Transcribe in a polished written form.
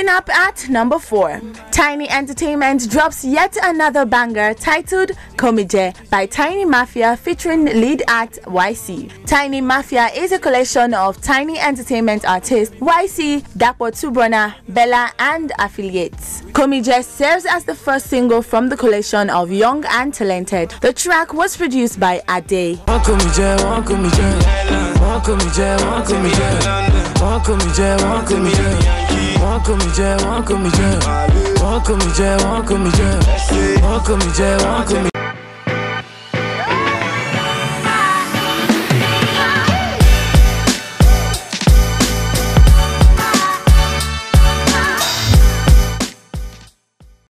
Moving up at number 4, Tiny Entertainment drops yet another banger titled Komije by Tiny Mafia featuring lead act YC. Tiny Mafia is a collection of Tiny Entertainment artists YC, Dapo Tubrona, Bella and affiliates. Komije serves as the first single from the collection of Young and Talented. The track was produced by Ade. Komije,